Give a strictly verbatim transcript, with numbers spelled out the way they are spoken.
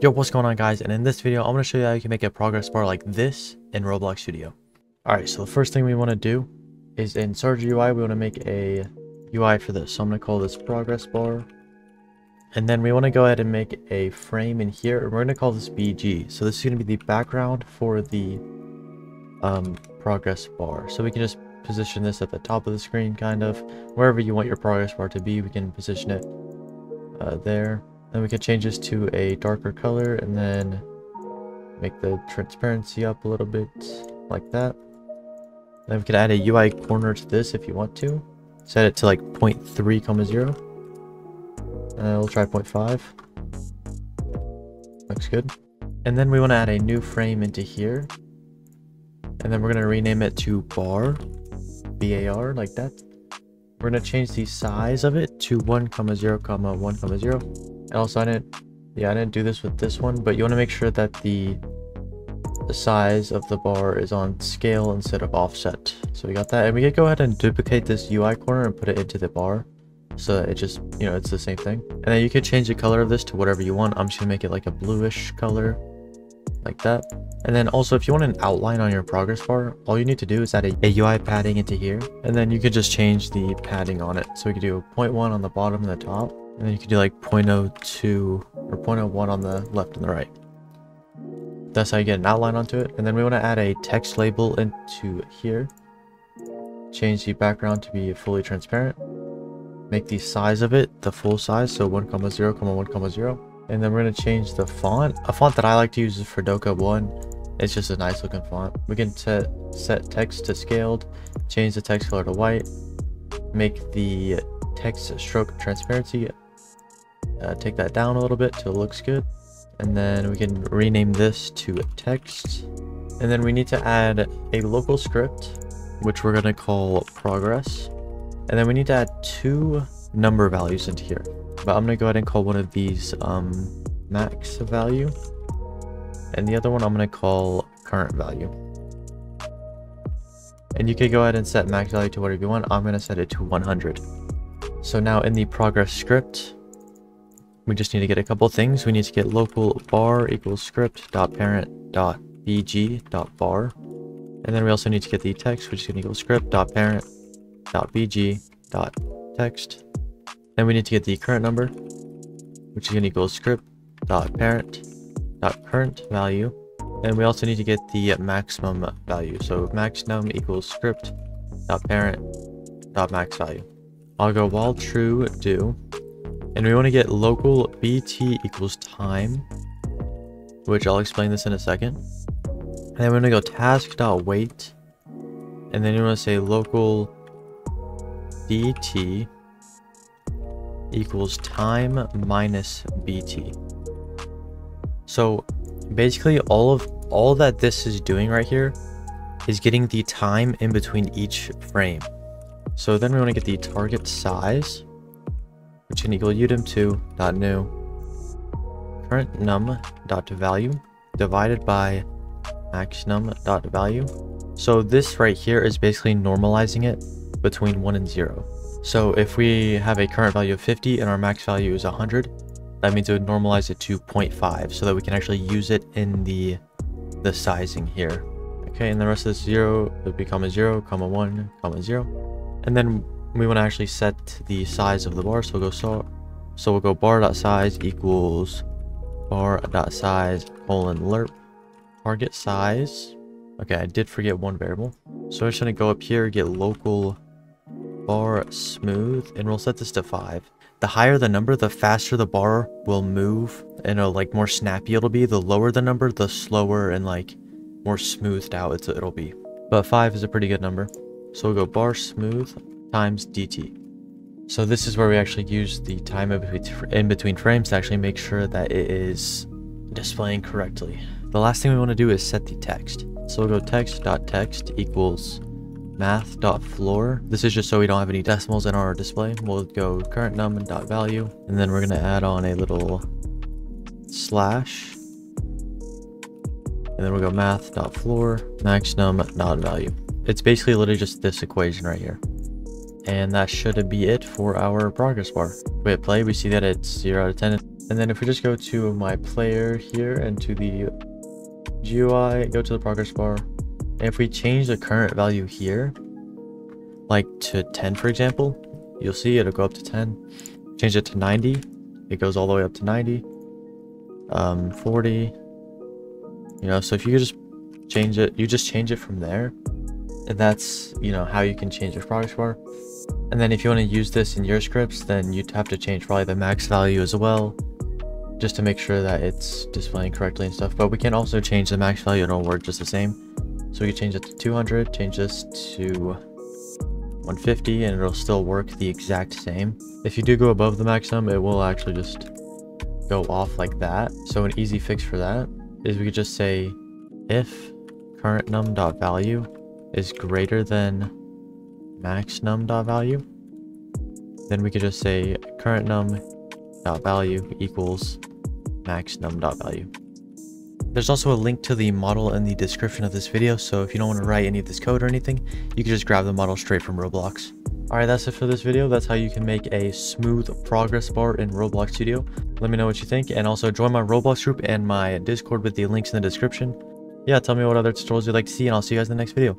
Yo, what's going on, guys? And in this video, I'm going to show you how you can make a progress bar like this in Roblox Studio. All right, so the first thing we want to do is in Surge U I, we want to make a U I for this. So I'm going to call this progress bar. And then we want to go ahead and make a frame in here. And we're going to call this B G. So this is going to be the background for the um, progress bar. So we can just position this at the top of the screen, kind of. Wherever you want your progress bar to be, we can position it uh, there. Then we can change this to a darker color and then make the transparency up a little bit like that. Then we can add a U I corner to this if you want to. Set it to like zero point three, zero. And we'll try zero point five. Looks good. And then we want to add a new frame into here. And then we're going to rename it to bar, B A R, like that. We're going to change the size of it to one, zero, one, zero. And also, I didn't, yeah, I didn't do this with this one, but you want to make sure that the, the size of the bar is on scale instead of offset. So we got that, and we could go ahead and duplicate this U I corner and put it into the bar, so that it just, you know, it's the same thing. And then you could change the color of this to whatever you want. I'm just gonna make it like a bluish color, like that. And then also, if you want an outline on your progress bar, all you need to do is add a, a U I padding into here, and then you could just change the padding on it. So we could do zero point one on the bottom and the top. And then you can do like zero point zero two or zero point zero one on the left and the right. That's how you get an outline onto it. And then we want to add a text label into here. Change the background to be fully transparent. Make the size of it the full size, so one, zero, one, zero. And then we're going to change the font. A font that I like to use is Fredoka One. It's just a nice looking font. We can set, set text to scaled, change the text color to white, make the text stroke transparency. Uh, take that down a little bit till it looks good, and then we can rename this to text. And then we need to add a local script, which we're going to call progress. And then we need to add two number values into here, but I'm going to go ahead and call one of these um max value, and the other one I'm going to call current value. And you can go ahead and set max value to whatever you want. I'm going to set it to one hundred. So now in the progress script, we just need to get a couple things. We need to get local bar equals script dot parent dot bg dot bar, and then we also need to get the text, which is going to equal script dot parent dot bg dot text. Then we need to get the current number, which is going to equal script dot parent dot current value, and we also need to get the maximum value. So maxnum equals script dot parent dot max value. I'll go while true do, and we want to get local bt equals time, which I'll explain this in a second. And then we're going to go task.wait, and then you want to say local dt equals time minus bt. So basically all of all that this is doing right here is getting the time in between each frame. So then we want to get the target size, which can equal udem two.new current num.value divided by maxNum.value. So this right here is basically normalizing it between one and zero. So if we have a current value of fifty and our max value is one hundred, that means it would normalize it to zero point five so that we can actually use it in the, the sizing here. Okay, and the rest of this zero would be comma zero, comma one, comma zero. And then we want to actually set the size of the bar, so we'll go so, so we'll go bar.size equals bar.size colon lerp target size. Okay, I did forget one variable, so we're just going to go up here, get local bar smooth, and we'll set this to five. The higher the number, the faster the bar will move, and it'll, like, more snappy it'll be. The lower the number, the slower and like more smoothed out it's, it'll be. But five is a pretty good number. So we'll go bar smooth times dt. So this is where we actually use the time in between frames to actually make sure that it is displaying correctly. The last thing we want to do is set the text. So we'll go text.text equals math.floor. This is just so we don't have any decimals in our display. We'll go current num.value, and then we're going to add on a little slash, and then we'll go math.floor maxNum.value. It's basically literally just this equation right here. And that should be it for our progress bar. We hit play, we see that it's zero out of ten. And then if we just go to my player here and to the G U I, go to the progress bar, and if we change the current value here, like to ten, for example, you'll see it'll go up to ten. Change it to ninety, it goes all the way up to ninety. Um, forty, you know, so if you just change it, you just change it from there. And that's, you know, how you can change your progress bar. And then if you want to use this in your scripts, then you'd have to change probably the max value as well, just to make sure that it's displaying correctly and stuff. But we can also change the max value, it'll work just the same. So we can change it to two hundred, change this to one fifty, and it'll still work the exact same. If you do go above the maximum, it will actually just go off like that. So an easy fix for that is we could just say if current num.value is greater than max num.value, then we could just say current num.value equals max num.value. There's also a link to the model in the description of this video, so if you don't want to write any of this code or anything, you can just grab the model straight from Roblox. Alright, that's it for this video. That's how you can make a smooth progress bar in Roblox Studio. Let me know what you think, and also join my Roblox group and my Discord with the links in the description. Yeah, tell me what other tutorials you'd like to see, and I'll see you guys in the next video.